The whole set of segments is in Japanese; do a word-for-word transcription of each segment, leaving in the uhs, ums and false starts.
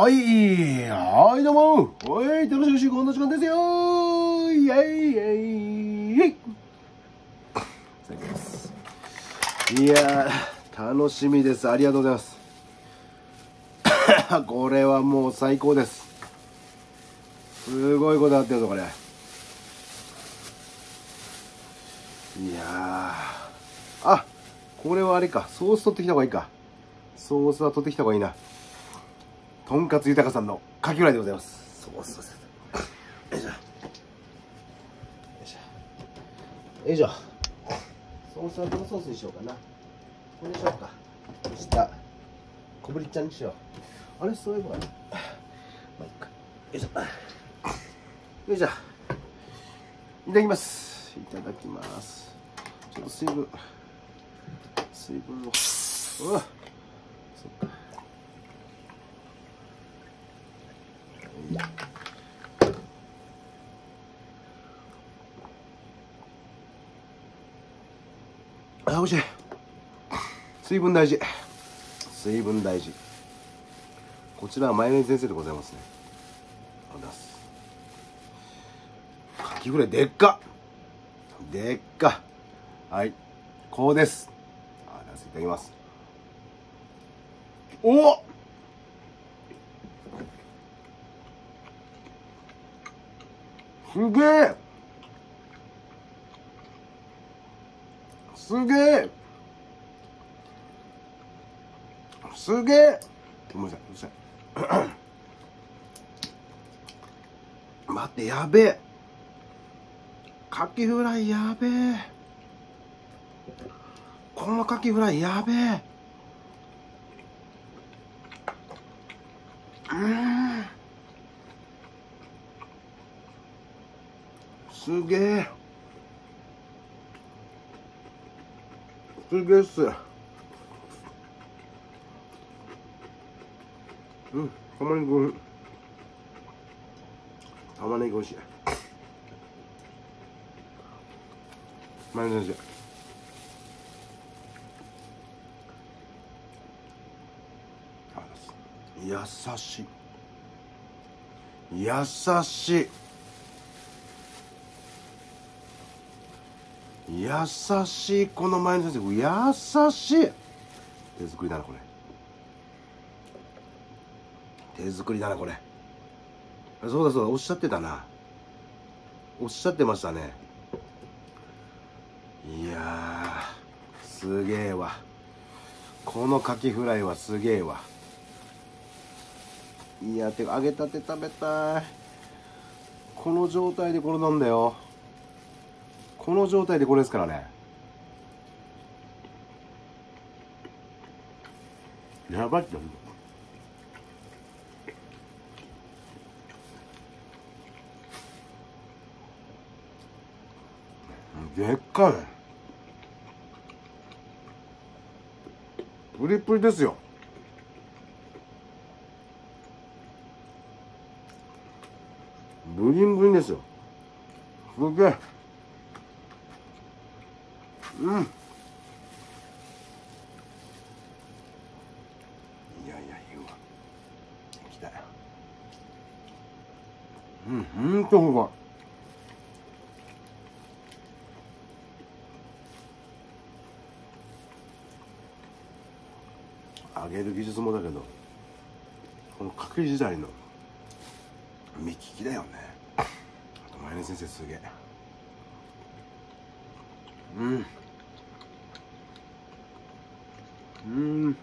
はい、はいどうも、はい、楽しみしいこんな時間ですよー、イェイイェイイェイ。いやー、楽しみです。ありがとうございます。これはもう最高です。すごいことなってるぞ、これ。いやー、あ、これはあれか、ソース取ってきた方がいいか。ソースは取ってきた方がいいな。とんかつ豊さんのかきフライでございます。そうそうそう、よいしょよいしょよいしょ。ソースはどのソースにしようかな。これにしようか。そしたら小ぶりちゃんにしよう。あれそういえば、まあいっか。よいしょよいしょ。いただきます、いただきます。ちょっと水分水分を、うわ、そっか。あ、おいしい。水分大事、水分大事。こちらはマヨネーズ先生でございますね。かきフライでっかでっか。はい、こうです。あ、出していただきます。おっ、すげえすげえすげえ。ごめんなさい、うるさい。待って、やべえ、カキフライやべえ、このカキフライやべえ。うーん、すげえすげえっす。うん、玉ねぎおいしい、玉ねぎおいしい。マヨネーズ優しい、優しい、優しい。この前の先生優しい。手作りだなこれ、手作りだなこれ。そうだそうだ、おっしゃってたな、おっしゃってましたね。いやー、すげえわ、このカキフライはすげえわ。いやー、てか揚げたて食べたい。この状態でこれなんだよ、この状態でこれですからね。やばいって。でっかい、プリプリですよ。ブリンブリンですよ。すげえ。うん、いやいや、言うわ、来たよ。うん、ほんとほら、揚げる技術もだけど、このかき時代の目利きだよね。あとマヨネ先生すげえ。うんうん、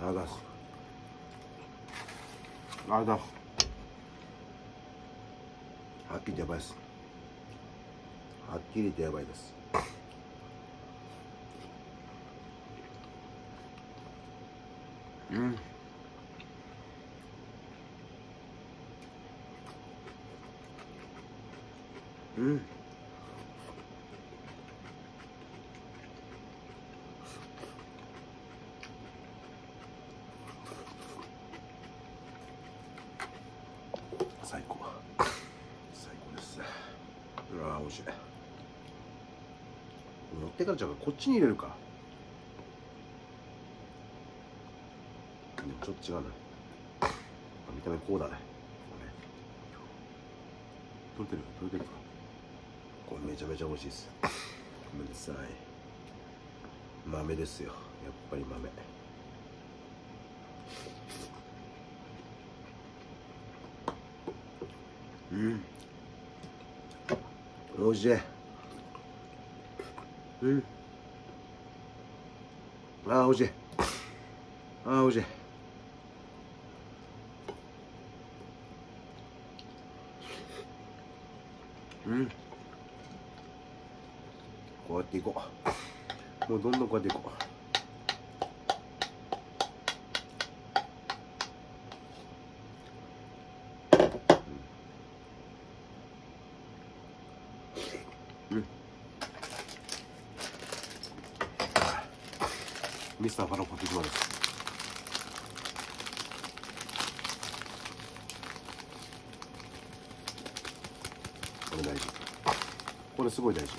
あだすあだす、はっきり言ってやばいです、はっきり言ってやばいです。うん、うん、最高最高です。うわー、おいしい。持ってからじゃあこっちに入れるか。ね、ちょっと違うな。見た目こうだね。取れてるか、取れてるか。これめちゃめちゃ美味しいです。ごめんなさい。豆ですよ。やっぱり豆。うん。美味しい。うん。ああ、美味しい。ああ、美味しい。うん。こうやっていこう。もうどんどんこうやっていこう。ミスターファロコティ島です。これ大事。これすごい大事。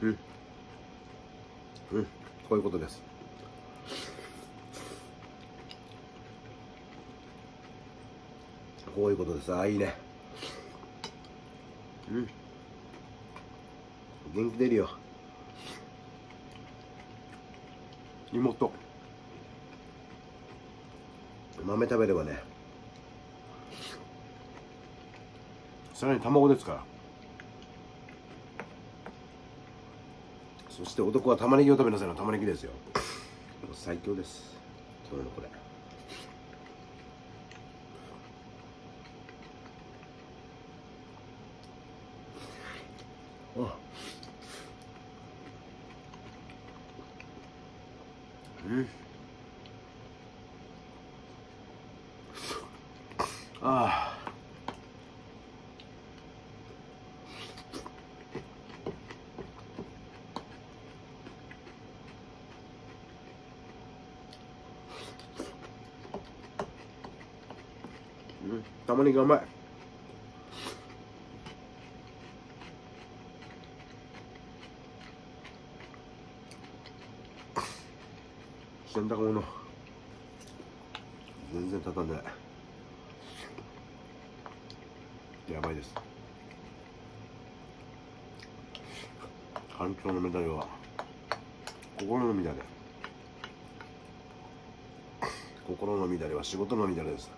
うん、うん、こういうことです。こういうことです。ああ、いいね。うん。元気出るよ。妹。豆食べればね。さらに卵ですから。そして男は玉ねぎを食べなさいの玉ねぎですよ。最強です。これのこれ。あ。うん。ああ。玉ねぎがうまい。洗濯物全然畳んでない。やばいです。環境のメダルは心の乱れ、心の乱れは仕事の乱れです。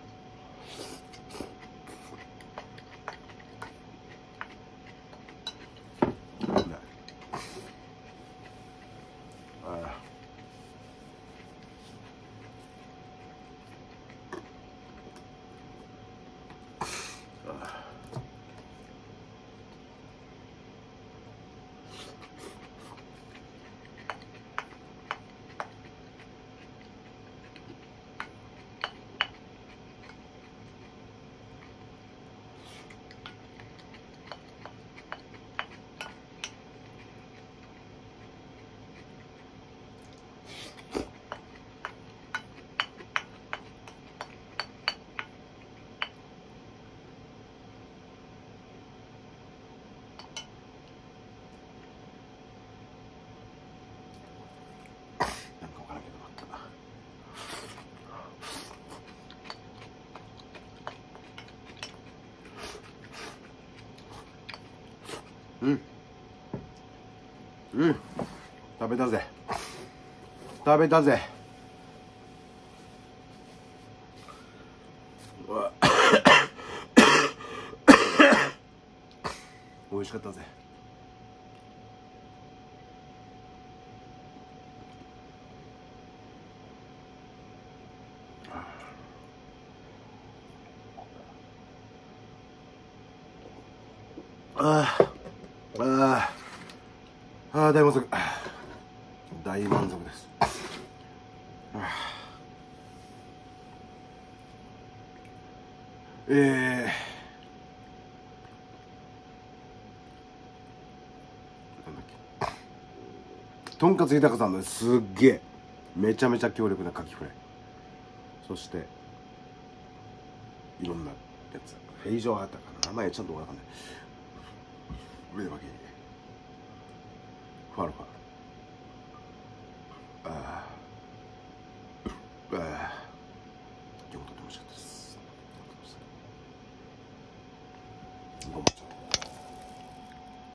うん、うん、食べたぜ、食べたぜ。美味しかったぜ。ああ。あーあー、大満足、大満足です。えーとんかつ豊さんのすっげえめちゃめちゃ強力なカキフライ、そしていろんなやつ平常あったかな、名前ちゃんとわかんない、上で巻きファルファル、ああああ